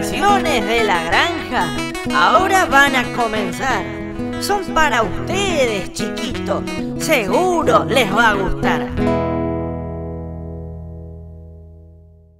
canciones de la granja ahora van a comenzar. Son para ustedes, chiquitos, seguro les va a gustar.